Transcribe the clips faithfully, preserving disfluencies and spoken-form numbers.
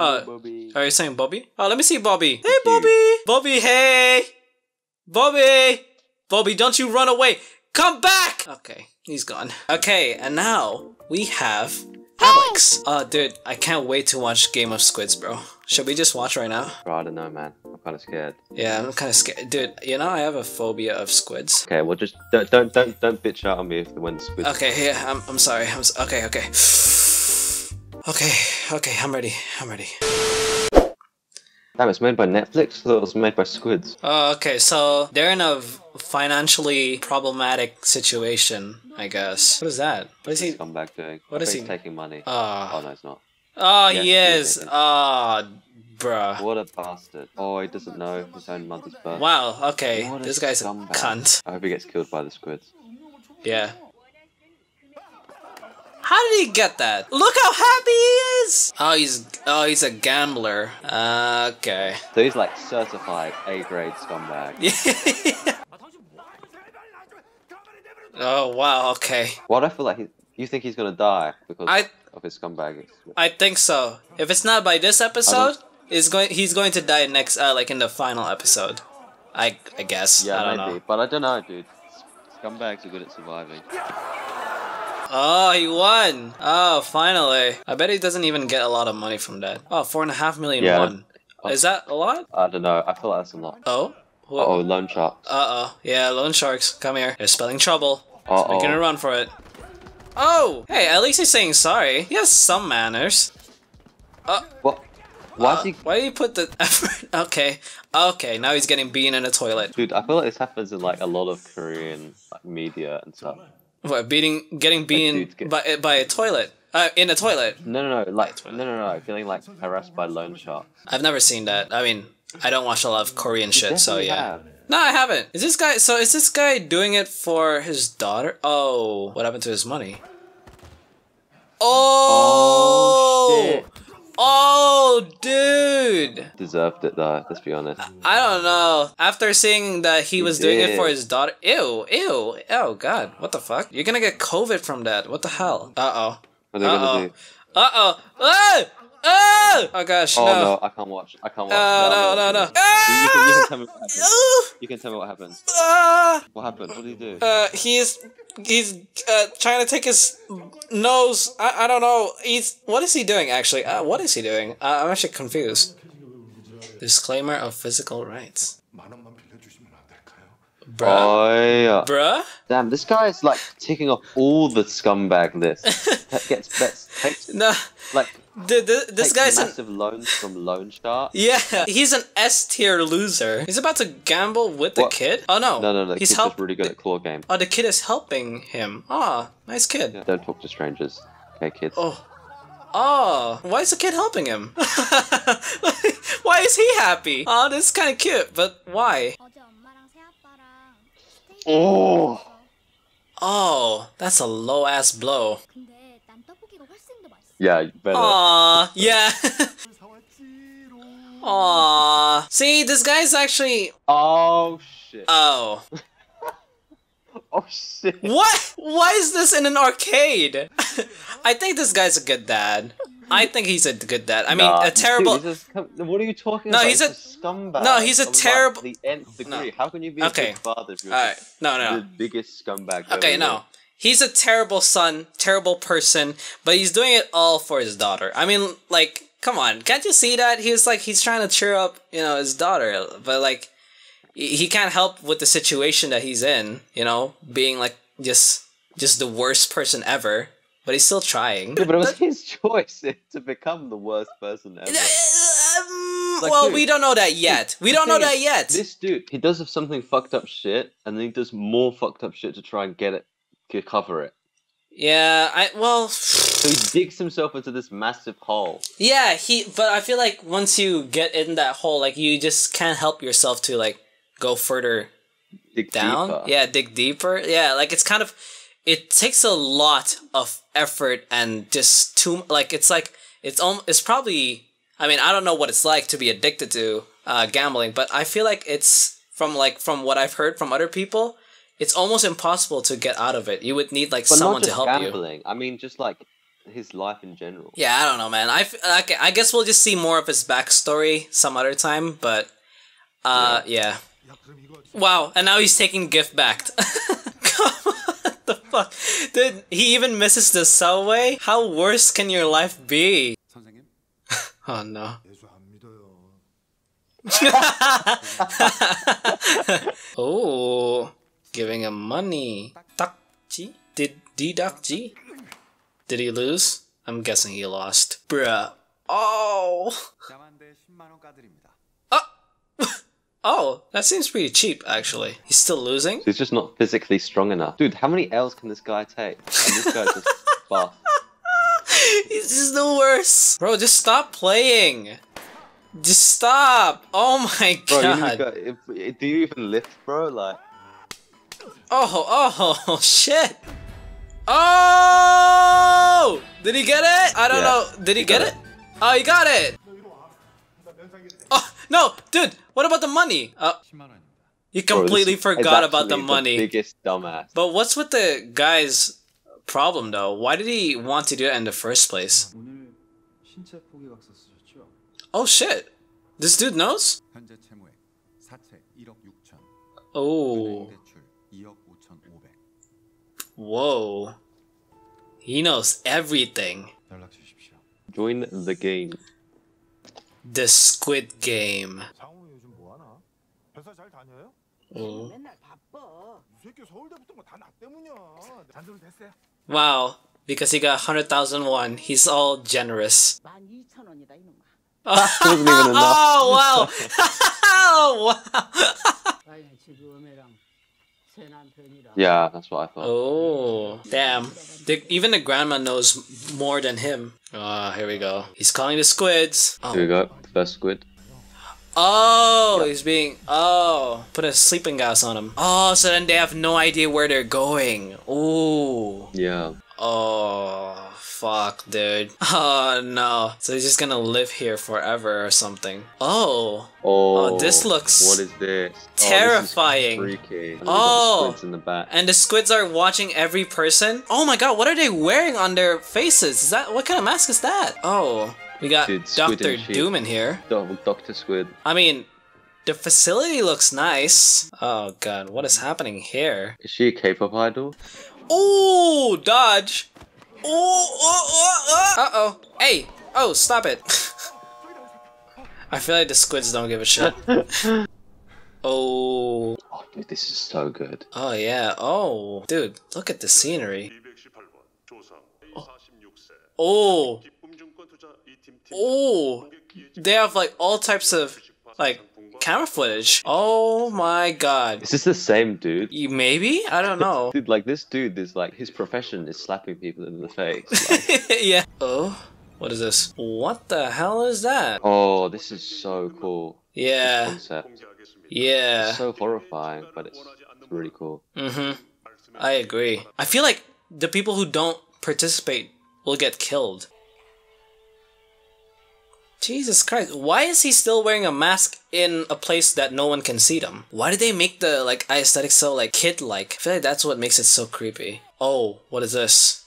Uh, Bobby. Are you saying Bobby? Oh, let me see Bobby. Hey, Bobby. Bobby, hey. Bobby. Bobby, don't you run away. Come back. Okay, he's gone. Okay, and now we have Alex. Oh, hey. uh, dude, I can't wait to watch Game of Squids, bro. Should we just watch right now? Bro, I don't know, man. I'm kind of scared. Yeah, I'm kind of scared, dude. You know, I have a phobia of squids. Okay, well, just don't, don't, don't, don't bitch out on me if when the squids. Okay, yeah, I'm, I'm sorry. I'm so okay, okay, okay, okay. I'm ready. I'm ready. Damn, it's made by Netflix. I thought it was made by squids. Oh, okay. So they're in a financially problematic situation, I guess. What is that? What is he? Come back doing. What is he taking money? Uh, oh no, it's not. Oh, yes. yes. Oh, bruh. What a bastard. Oh, he doesn't know his own mother's birth. Wow, okay. What this guy's scumbag. A cunt. I hope he gets killed by the squids. Yeah. How did he get that? Look how happy he is! Oh, he's oh, he's a gambler. Uh, okay. So he's like certified A-grade scumbag. Yeah. Oh, wow, okay. What I feel like he, you think he's gonna die because... I... of his scumbag. I think so. If it's not by this episode, is going he's going to die next, uh, like in the final episode. I I guess. Yeah, I don't maybe. Know. But I don't know, dude. Scumbags are good at surviving. Oh, he won! Oh, finally! I bet he doesn't even get a lot of money from that. Oh, four and a half million yeah. won. Oh. Is that a lot? I don't know. I feel like that's a lot. Oh. What? Uh oh, loan sharks. Uh oh, yeah, loan sharks. Come here. They're spelling trouble. Uh oh. They're gonna run for it. Oh! Hey, at least he's saying sorry. He has some manners. Uh, what? Why, uh, he... why did he put the effort? Okay. Okay, now he's getting beaten in a toilet. Dude, I feel like this happens in like a lot of Korean like, media and stuff. What, beating, getting beaten get... by, by a toilet? Uh, in a toilet? No, no, no, like, no, no, no, feeling like harassed by loan sharks. I've never seen that. I mean, I don't watch a lot of Korean shit, so yeah. Have. No, I haven't. Is this guy, so is this guy doing it for his daughter? Oh, what happened to his money? Oh, oh, shit. Oh, dude. Deserved it though, let's be honest. I don't know. After seeing that he, he was did. doing it for his daughter. Ew, ew, oh God, what the fuck? You're gonna get COVID from that, what the hell? Uh-oh. What are they uh-oh. gonna do? Uh-oh. Ah! Oh! Oh gosh, oh, no. Oh no, I can't watch, I can't watch. Oh, no, no, no. no. Ah! You, you, can, you, can tell me you can tell me what happens. Ah! What happened, what did he do? Uh, he is... He's uh, trying to take his nose. I, I don't know. He's what is he doing actually? Uh, what is he doing? Uh, I'm actually confused. Disclaimer of physical rights. Bruh. Oh, yeah. Bruh. Damn, this guy is like ticking off all the scumbag lists. That gets bets. Takes, no. Like. Dude, this, this guy's massive an... loans from loan shark. Yeah, he's an S tier loser. He's about to gamble with the what? kid. Oh no! No, no, no. He's help... really good at claw game. Oh, the kid is helping him. Ah, oh, nice kid. Yeah, don't talk to strangers, okay, kids. Oh, oh, why is the kid helping him? Why is he happy? Oh, this is kind of cute, but why? Oh, oh, that's a low ass blow. Yeah, you better. Aww, yeah. Aww. See, this guy's actually... Oh, shit. Oh. Oh, shit. What? Why is this in an arcade? I think this guy's a good dad. I think he's a good dad. I mean, nah, a terrible... Dude, a... What are you talking no, about? He's a... He's a scumbag. No, he's a terrible... Like, the nth degree. No. How can you be okay. a good father if you're All right. no, no, the no. biggest scumbag Okay, ever. no. He's a terrible son, terrible person, but he's doing it all for his daughter. I mean, like, come on, can't you see that? He's like, he's trying to cheer up, you know, his daughter, but like, he can't help with the situation that he's in, you know, being like, just, just the worst person ever, but he's still trying. Yeah, but it was his choice to become the worst person ever. Like, well, dude, we don't know that yet. We don't know that is, yet. This dude, he does something fucked up shit, and then he does more fucked up shit to try and get it. Could cover it. Yeah, I well. So he digs himself into this massive hole. Yeah, he. But I feel like once you get in that hole, like you just can't help yourself to like go further dig down. Deeper. Yeah, dig deeper. Yeah, like it's kind of. It takes a lot of effort and just too like it's like it's um it's probably. I mean, I don't know what it's like to be addicted to uh, gambling, but I feel like it's from like from what I've heard from other people. It's almost impossible to get out of it. You would need like but someone not just to help gambling. you. I mean, just like his life in general. Yeah, I don't know, man. I, okay, I guess we'll just see more of his backstory some other time, but uh, yeah. yeah. Wow, and now he's taking gift backed. Come on, what the fuck? Dude, he even misses the subway? How worse can your life be? Oh no. Oh, giving him money. Takji? Did Didakji? Did he lose? I'm guessing he lost. Bruh. Oh. Oh. Oh, that seems pretty cheap, actually. He's still losing? So he's just not physically strong enough. Dude, how many L's can this guy take? And this guy's just fast. This is the worst. Bro, just stop playing. Just stop! Oh my god! Bro, you got, do you even lift, bro? Like, oh, oh, shit! Oh! Did he get it? I don't yeah, know. Did he, he get it? it? Oh, he got it! Oh no, dude! What about the money? Uh, you completely bro, forgot about the money. The biggest dumbass. But what's with the guy's problem though? Why did he want to do it in the first place? Oh shit! This dude knows? Oh. Whoa. He knows everything. Join the game. The Squid Game. Oh. Wow. Because he got one hundred thousand won, he's all generous. That wasn't even enough. Oh wow! Oh wow! Yeah, that's what I thought. Oh damn! The, even the grandma knows more than him. Ah, oh, here we go. He's calling the squids. Oh. Here we go. First squid. Oh, he's being. Oh, put a sleeping gas on him. Oh, so then they have no idea where they're going. Oh. Yeah. Oh. Fuck, dude. Oh no. So he's just gonna live here forever or something. Oh. Oh, oh this looks. What is this? Terrifying. Oh, this is freaky. And oh. The squids in the back. And the squids are watching every person. Oh my god, what are they wearing on their faces? Is that what kind of mask is that? Oh, we got dude, Doctor Doom in here. Doctor Squid. I mean, the facility looks nice. Oh god, what is happening here? Is she a K-pop idol? Oh, dodge. Oh, oh, oh, oh. Uh oh. Hey! Oh, stop it. I feel like the squids don't give a shit. Oh. Oh, dude, this is so good. Oh, yeah. Oh. Dude, look at the scenery. Oh. Oh. Oh. They have, like, all types of, like, camera footage. Oh my god. Is this the same dude? You, maybe? I don't know. Dude, like this dude is like, his profession is slapping people in the face. Like. Yeah. Oh, what is this? What the hell is that? Oh, this is so cool. Yeah. This concept. Yeah. It's so horrifying, but it's really cool. Mm-hmm. I agree. I feel like the people who don't participate will get killed. Jesus Christ, why is he still wearing a mask in a place that no one can see them? Why did they make the, like, eye aesthetic so, like, kid-like? I feel like that's what makes it so creepy. Oh, what is this?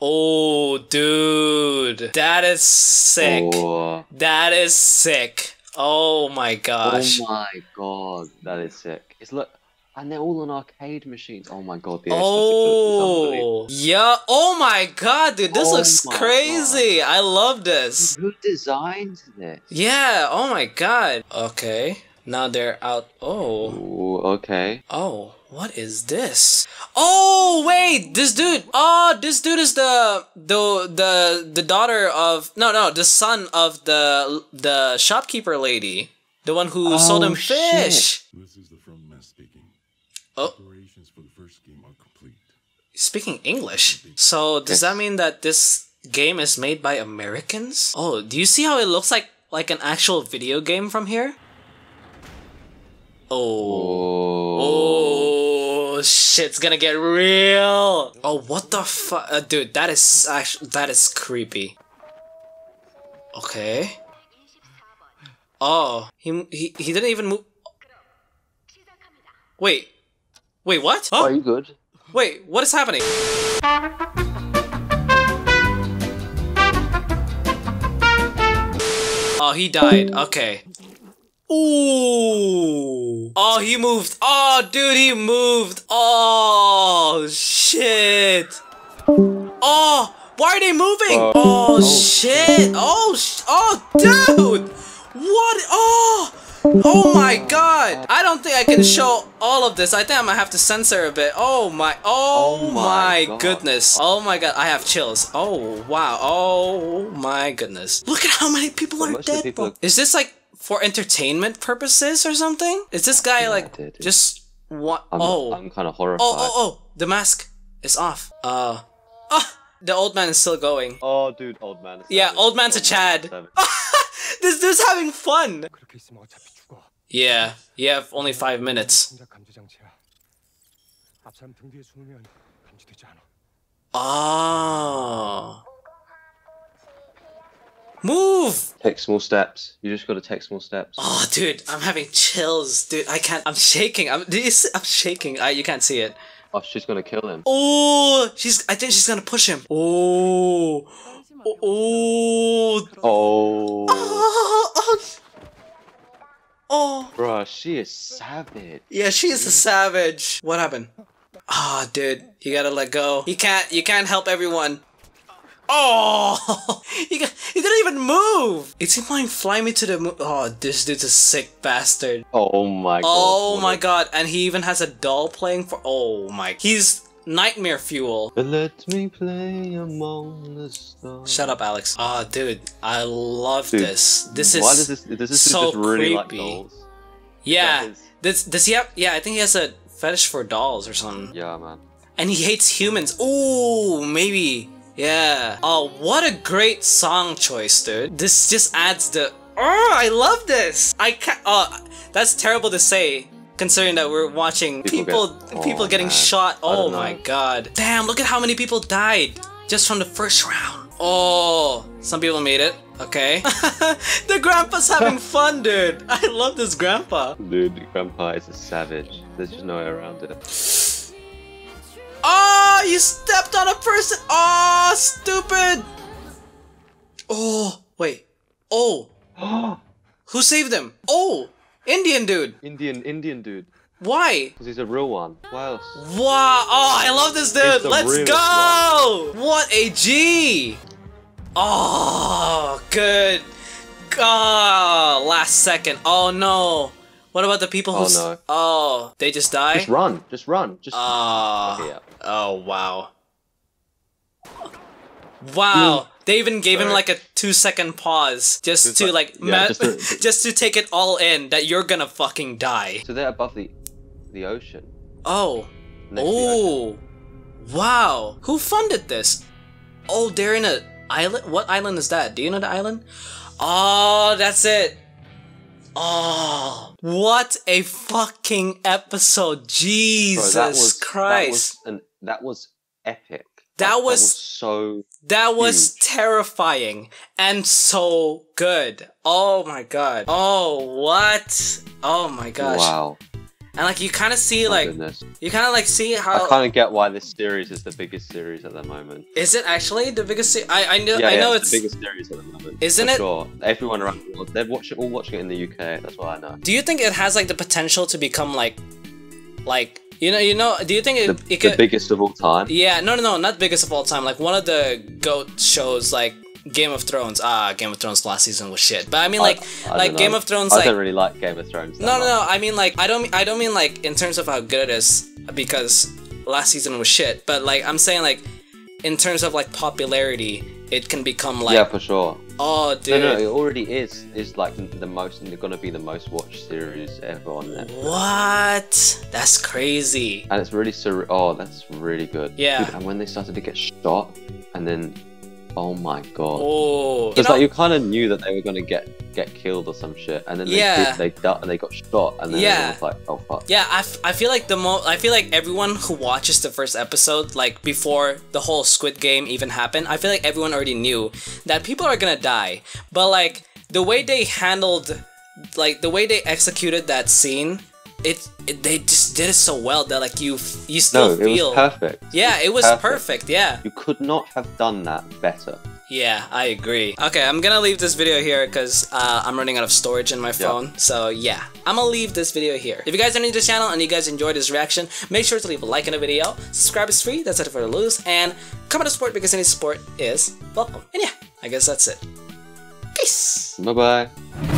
Oh, dude. That is sick. Oh. That is sick. Oh my gosh. Oh my god, that is sick. It's like... And they're all on arcade machines. Oh my god. The oh, yeah. Oh my god, dude. This oh looks crazy. God. I love this. Who designed this? Yeah. Oh my god. Okay. Now they're out. Oh. Ooh, okay. Oh, what is this? Oh, wait. This dude. Oh, this dude is the, the, the, the daughter of, no, no, the son of the, the shopkeeper lady. The one who oh, sold him fish. Shit. This is the From Mass speaking. Oh. Preparations for the first game are complete. Speaking English? So does yes. that mean that this game is made by Americans? Oh, do you see how it looks like like an actual video game from here? Oh. Oh, oh shit's gonna get real. Oh, what the fuck, uh, dude, that is actually that is creepy. Okay. Oh, he he he didn't even move. Wait. Wait, what? Huh? Are you good? Wait, what is happening? Oh, he died. Okay. Ooh. Oh, he moved. Oh, dude, he moved. Oh, shit. Oh, why are they moving? Uh, oh, oh, shit. Oh, sh oh, dude. What? Oh. Oh my god! I don't think I can show all of this. I think I'm gonna have to censor a bit. Oh my, oh, oh my, my goodness. Oh my god, I have chills. Oh wow, oh my goodness. Look at how many people so are dead. People Is this like for entertainment purposes or something? Is this guy yeah, like dude, dude. just what? Oh. I'm kinda horrified. Oh, oh, oh, the mask is off. Uh, oh, the old man is still going. Oh dude, old man. Is yeah, savage. old man's old a Chad. Man this dude's having fun. Yeah, you have only five minutes. Oh. Move! Take small steps. You just gotta take small steps. Oh, dude, I'm having chills. Dude, I can't. I'm shaking. I'm, do you see, I'm shaking. I, you can't see it. Oh, she's gonna kill him. Oh, she's. I think she's gonna push him. Oh. Oh. Oh. Oh. Oh. Oh. Bruh, she is savage. Yeah, she is a savage. What happened? Ah, oh, dude, you gotta let go. You can't. You can't help everyone. Oh, he, got, he didn't even move. It's him flying, fly me to the moon. Oh, this dude's a sick bastard. Oh my. Oh god, my god, and he even has a doll playing for. Oh my. He's nightmare fuel. Let me play among the stars. Shut up, Alex. Ah, oh, dude, I love dude, this. This is. Why does this? Does this so just really creepy. Like dolls? Yeah. Is... Does Does he have? Yeah, I think he has a fetish for dolls or something. Yeah, man. And he hates humans. Ooh, maybe. Yeah. Oh, what a great song choice, dude. This just adds the. Oh, I love this. I can't. Oh, that's terrible to say. Considering that we're watching people people, get, oh, people getting man. shot. Oh my god. Damn, look at how many people died just from the first round. Oh, some people made it. Okay. The grandpa's having fun, dude. I love this grandpa. Dude, the grandpa is a savage. There's just no way around it. Oh, you stepped on a person. Oh, stupid. Oh, wait. Oh. Who saved him? Oh. Indian dude. Indian, Indian dude. Why? Because he's a real one. Why else? Wow. Oh, I love this dude. Let's go. One. What a G. Oh, good. Oh, last second. Oh, no. What about the people who... Oh, no. Oh, they just die? Just run. Just run. Just... Uh, okay, yeah. Oh, wow. Wow. Mm. They even gave Sorry. him like a two second pause just it's to like, like yeah, just, to, just to take it all in that you're gonna fucking die. So they're above the the ocean. Oh. Next oh. Ocean. Wow. Who funded this? Oh, they're in an island? What island is that? Do you know the island? Oh, that's it. Oh, what a fucking episode. Jesus Bro, that was, Christ. That was, an, that was epic. That, that was, was so that was huge. terrifying and so good. Oh my god. Oh what? Oh my gosh. Wow. And like you kind of see like goodness. you kind of like see how I kind of get why this series is the biggest series at the moment. Is it actually the biggest? Se I I know yeah, I yeah, know it's, it's the biggest series at the moment. Isn't it? Sure. Everyone around the world, they're watching all watching it in the U K. That's what I know. Do you think it has like the potential to become like like? You know, you know. Do you think it, the, it could, the biggest of all time? Yeah, no, no, no, not biggest of all time. Like one of the GOAT shows, like Game of Thrones. Ah, Game of Thrones last season was shit. But I mean, like, I, I like Game of Thrones. I like, don't really like Game of Thrones. No, no, no, no. I mean, like, I don't, I don't mean like in terms of how good it is because last season was shit. But like, I'm saying like, in terms of like popularity, it can become like. Yeah, for sure. Oh, dude. No, no, it already is. It's like the most, they're gonna be the most watched series ever on Netflix. What? That's crazy. And it's really surreal. Oh, that's really good. Yeah. Dude, and when they started to get shot, and then, oh my god. Oh. It's you know, like you kind of knew that they were gonna get get killed or some shit, and then they yeah. did, they and they got shot, and then yeah. it was like, oh fuck. Yeah, I, f I feel like the mo I feel like everyone who watches the first episode, like before the whole Squid Game even happened, I feel like everyone already knew that people are gonna die. But like the way they handled, like the way they executed that scene. It, it they just did it so well that like you f you still no, it feel was perfect. Yeah, it was perfect. perfect. Yeah, you could not have done that better. Yeah, I agree. Okay, I'm gonna leave this video here because uh, I'm running out of storage in my phone. Yep. So yeah, I'm gonna leave this video here. If you guys are new to this channel and you guys enjoyed this reaction, make sure to leave a like on the video. Subscribe is free, that's it for the lose. And comment to support because any support is welcome. And yeah, I guess that's it. Peace! Bye-bye.